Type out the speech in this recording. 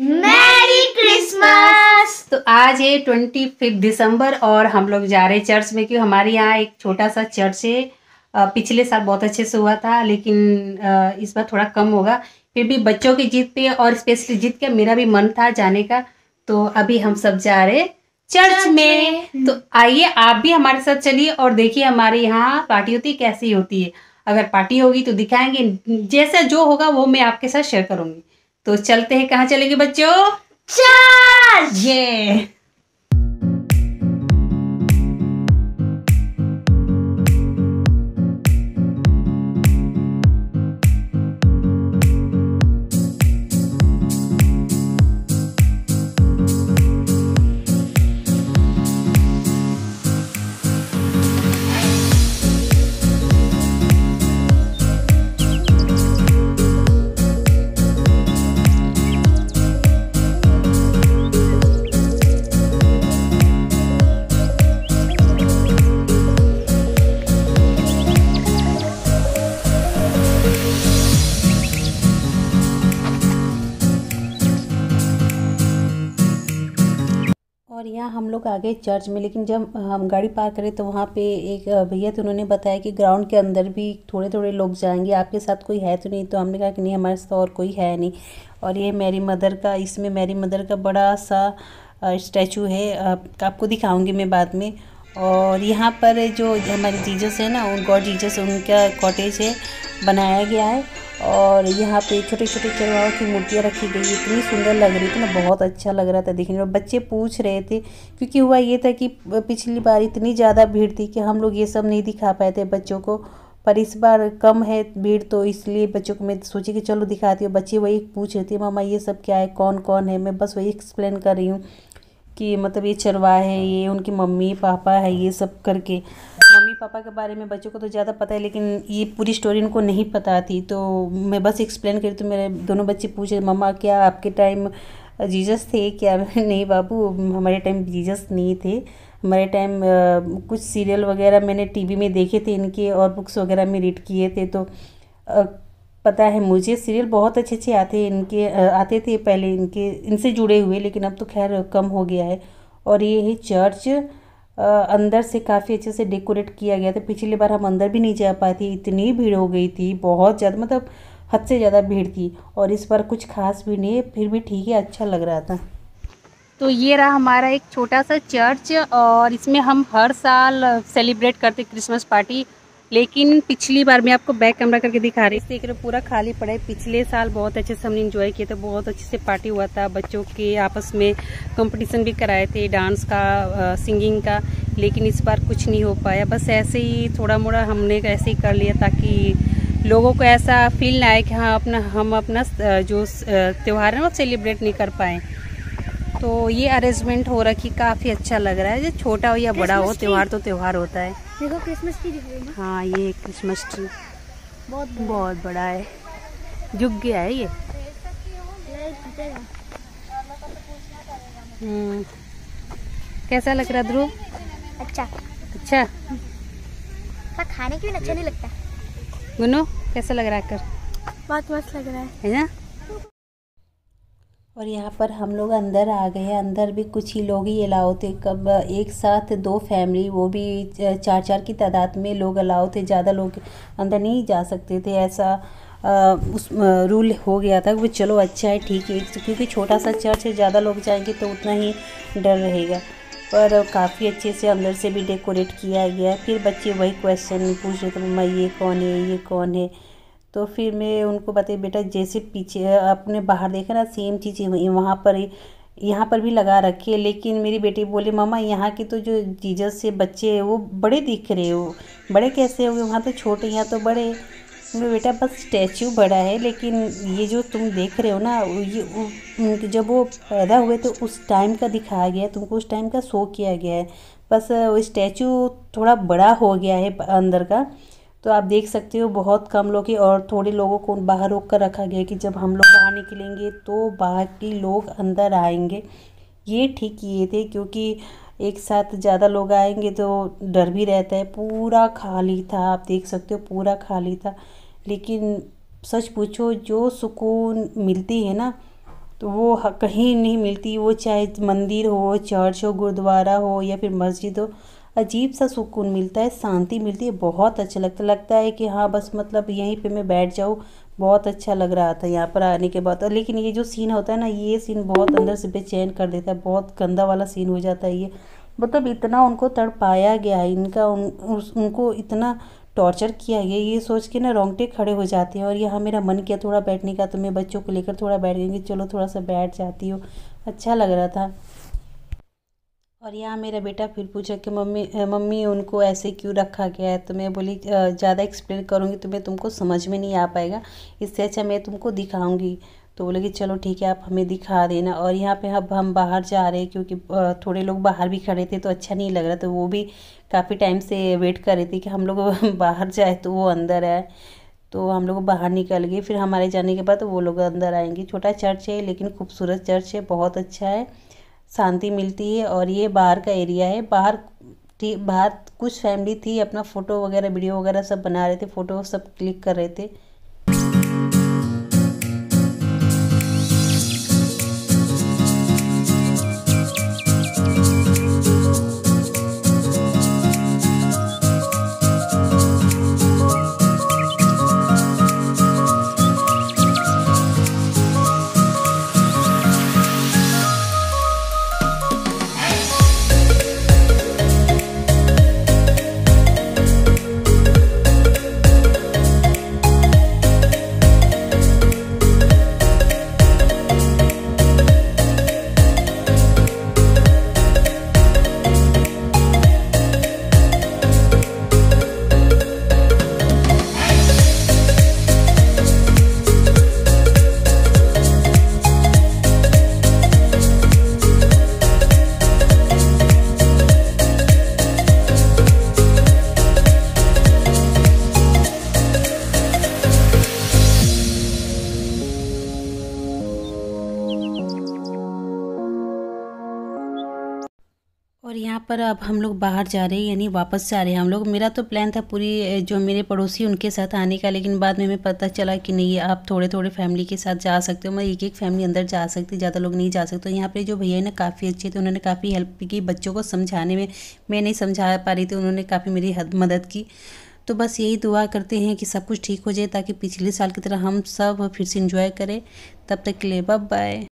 Merry Christmas. तो आज है 25 दिसंबर और हम लोग जा रहे हैं चर्च में, क्योंकि हमारे यहाँ एक छोटा सा चर्च है। पिछले साल बहुत अच्छे से हुआ था, लेकिन इस बार थोड़ा कम होगा। फिर भी बच्चों की जिद पे और स्पेशली जिद के मेरा भी मन था जाने का, तो अभी हम सब जा रहे चर्च में। तो आइए आप भी हमारे साथ चलिए और देखिए हमारे यहाँ पार्टी होती कैसी होती है। अगर पार्टी होगी तो दिखाएंगे, जैसा जो होगा वो मैं आपके साथ शेयर करूंगी। तो चलते हैं, कहाँ चलेंगे बच्चों? चर्च। ये और यहाँ हम लोग आ गए चर्च में, लेकिन जब हम गाड़ी पार्क करें तो वहाँ पे एक भैया तो उन्होंने बताया कि ग्राउंड के अंदर भी थोड़े थोड़े लोग जाएंगे, आपके साथ कोई है तो नहीं। तो हमने कहा कि नहीं, हमारे साथ और कोई है नहीं। और ये मेरी मदर का, इसमें मेरी मदर का बड़ा सा स्टैचू है, आपको दिखाऊंगी मैं बाद में। और यहाँ पर जो हमारे जीजस है ना, गॉड जीजस, उनका कॉटेज है, बनाया गया है। और यहाँ पे छोटे छोटे चरवाहों की मूर्तियाँ रखी गई, इतनी सुंदर लग रही थी ना, बहुत अच्छा लग रहा था देखने में। बच्चे पूछ रहे थे, क्योंकि हुआ ये था कि पिछली बार इतनी ज़्यादा भीड़ थी कि हम लोग ये सब नहीं दिखा पाए थे बच्चों को, पर इस बार कम है भीड़, तो इसलिए बच्चों को मैं सोची कि चलो दिखाती हूँ। बच्चे वही पूछ रहे थे, मामा ये सब क्या है, कौन कौन है। मैं बस वही एक्सप्लेन कर रही हूँ कि मतलब ये चरवाहा है, ये उनकी मम्मी पापा है, ये सब करके। मम्मी पापा के बारे में बच्चों को तो ज़्यादा पता है, लेकिन ये पूरी स्टोरी इनको नहीं पता थी, तो मैं बस एक्सप्लेन करी। तो मेरे दोनों बच्चे पूछे, मम्मा क्या आपके टाइम जीजस थे क्या? नहीं बाबू, हमारे टाइम जीजस नहीं थे, हमारे टाइम कुछ सीरियल वगैरह मैंने टीवी में देखे थे इनके, और बुक्स वगैरह में रीड किए थे। तो पता है मुझे सीरियल बहुत अच्छे अच्छे आते थे पहले इनके, इनसे जुड़े हुए, लेकिन अब तो खैर कम हो गया है। और ये है चर्च, अंदर से काफ़ी अच्छे से डेकोरेट किया गया था। पिछली बार हम अंदर भी नहीं जा पाए थे, इतनी भीड़ हो गई थी, बहुत ज़्यादा, मतलब हद से ज़्यादा भीड़ थी। और इस बार कुछ खास भी नहीं, फिर भी ठीक है, अच्छा लग रहा था। तो ये रहा हमारा एक छोटा सा चर्च, और इसमें हम हर साल सेलिब्रेट करते क्रिसमस पार्टी। लेकिन पिछली बार मैं आपको बैक कैमरा करके दिखा रही थी, इसलिए पूरा खाली पड़ा है। पिछले साल बहुत अच्छे से हमने एंजॉय किया था, बहुत अच्छे से पार्टी हुआ था, बच्चों के आपस में कंपटीशन भी कराए थे, डांस का, सिंगिंग का। लेकिन इस बार कुछ नहीं हो पाया, बस ऐसे ही थोड़ा मोड़ा हमने ऐसे ही कर लिया, ताकि लोगों को ऐसा फील ना आए कि हाँ हम अपना जो त्यौहार है वो सेलिब्रेट नहीं कर पाए। तो ये अरेंजमेंट हो रखी, काफ़ी अच्छा लग रहा है। जो छोटा हो या बड़ा हो, त्यौहार तो त्यौहार होता है। देखो क्रिसमस ट्री दिख रही है। हाँ, ये क्रिसमस ट्री बहुत बड़ा है, झुक गया है ये। कैसा लग रहा ध्रुव? अच्छा, खाने के लिए अच्छा नहीं लगता। गुनो कैसा लग रहा है? कर बहुत मस्त लग रहा है ना। और यहाँ पर हम लोग अंदर आ गए हैं। अंदर भी कुछ ही लोग ही अलाउ थे, कब एक साथ दो फैमिली, वो भी चार चार की तादाद में लोग अलाउ थे, ज़्यादा लोग अंदर नहीं जा सकते थे, ऐसा उस रूल हो गया था। वो चलो अच्छा है, ठीक है, क्योंकि छोटा सा चर्च है, ज़्यादा लोग जाएंगे तो उतना ही डर रहेगा। पर काफ़ी अच्छे से अंदर से भी डेकोरेट किया गया। फिर बच्चे वही क्वेश्चन पूछ रहे थे, मम्मा ये कौन है, ये कौन है? तो फिर मैं उनको बताई, बेटा जैसे पीछे आपने बाहर देखा ना, सेम चीज़ें हुई वहाँ पर, यहाँ पर भी लगा रखी है। लेकिन मेरी बेटी बोली, मामा यहाँ के तो जो जीजस से बच्चे वो बड़े दिख रहे हो, बड़े कैसे हो गए, वहाँ तो छोटे, यहाँ तो बड़े। मेरे बेटा बस स्टैचू बड़ा है, लेकिन ये जो तुम देख रहे हो ना, ये जब वो पैदा हुए तो उस टाइम का दिखाया गया है, तुमको उस टाइम का शो किया गया है। बस वो स्टैचू थोड़ा बड़ा हो गया है अंदर का, तो आप देख सकते हो, बहुत कम लोग ही, और थोड़े लोगों को बाहर रोक कर रखा गया कि जब हम लोग बाहर निकलेंगे तो बाकी लोग अंदर आएंगे। ये ठीक किए थे, क्योंकि एक साथ ज़्यादा लोग आएंगे तो डर भी रहता है। पूरा खाली था, आप देख सकते हो, पूरा खाली था। लेकिन सच पूछो, जो सुकून मिलती है ना, तो वो कहीं नहीं मिलती, वो चाहे मंदिर हो, चर्च हो, गुरुद्वारा हो या फिर मस्जिद हो। अजीब सा सुकून मिलता है, शांति मिलती है, बहुत अच्छा लगता है कि हाँ बस मतलब यहीं पे मैं बैठ जाऊँ। बहुत अच्छा लग रहा था यहाँ पर आने के बाद। लेकिन ये जो सीन होता है ना, ये सीन बहुत अंदर से बेचैन कर देता है, बहुत गंदा वाला सीन हो जाता है ये। मतलब इतना उनको तड़पाया गया है, उनको इतना टॉर्चर किया गया, ये सोच के ना रोंगटे खड़े हो जाते हैं। और यहाँ मेरा मन किया थोड़ा बैठने का, तो मैं बच्चों को लेकर थोड़ा बैठ गई, चलो थोड़ा सा बैठ जाती हो, अच्छा लग रहा था। और यहाँ मेरा बेटा फिर पूछा कि मम्मी उनको ऐसे क्यों रखा गया है, तो मैं बोली ज़्यादा एक्सप्लेन करूँगी तो मैं तुमको समझ में नहीं आ पाएगा, इससे अच्छा मैं तुमको दिखाऊँगी। तो बोले कि चलो ठीक है आप हमें दिखा देना। और यहाँ पे अब हम बाहर जा रहे हैं क्योंकि थोड़े लोग बाहर भी खड़े थे तो अच्छा नहीं लग रहा, तो वो भी काफ़ी टाइम से वेट कर रहे थे कि हम लोग बाहर जाए तो वो अंदर आए। तो हम लोग बाहर निकल गए, फिर हमारे जाने के बाद तो वो लोग अंदर आएंगे। छोटा चर्च है लेकिन खूबसूरत चर्च है, बहुत अच्छा है, शांति मिलती है। और ये बाहर का एरिया है, बाहर कुछ फैमिली थी, अपना फ़ोटो वगैरह वीडियो वगैरह सब बना रहे थे, फ़ोटो सब क्लिक कर रहे थे। और यहाँ पर अब हम लोग बाहर जा रहे हैं, यानी वापस जा रहे हैं हम लोग। मेरा तो प्लान था पूरी जो मेरे पड़ोसी उनके साथ आने का, लेकिन बाद में हमें पता चला कि नहीं आप थोड़े थोड़े फैमिली के साथ जा सकते हो, मतलब एक एक फैमिली अंदर जा सकती, ज़्यादा लोग नहीं जा सकते। यहाँ पे जो भैया ना काफ़ी अच्छे थे, उन्होंने काफ़ी हेल्प की बच्चों को समझाने में, मैं नहीं समझा पा रही थी, उन्होंने काफ़ी मेरी मदद की। तो बस यही दुआ करते हैं कि सब कुछ ठीक हो जाए ताकि पिछले साल की तरह हम सब फिर से इंजॉय करें। तब तक के लिए बाय बाय।